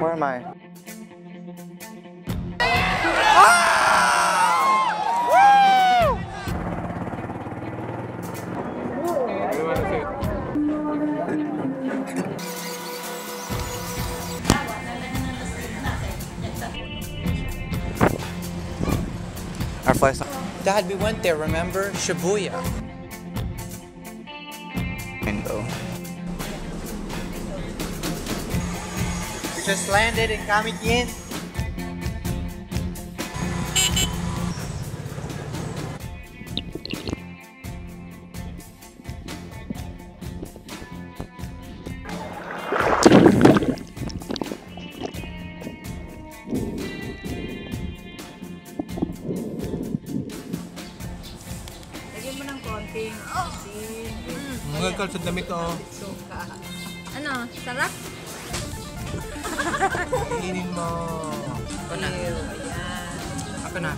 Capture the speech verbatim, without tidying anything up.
Where am I? Our flight's not. Dad, we went there, remember? Shibuya. Rainbow. We just landed in Camiguin. Mga girl, sa damit o. Ano? Sarap? Kainin mo. Ako na. Ako na.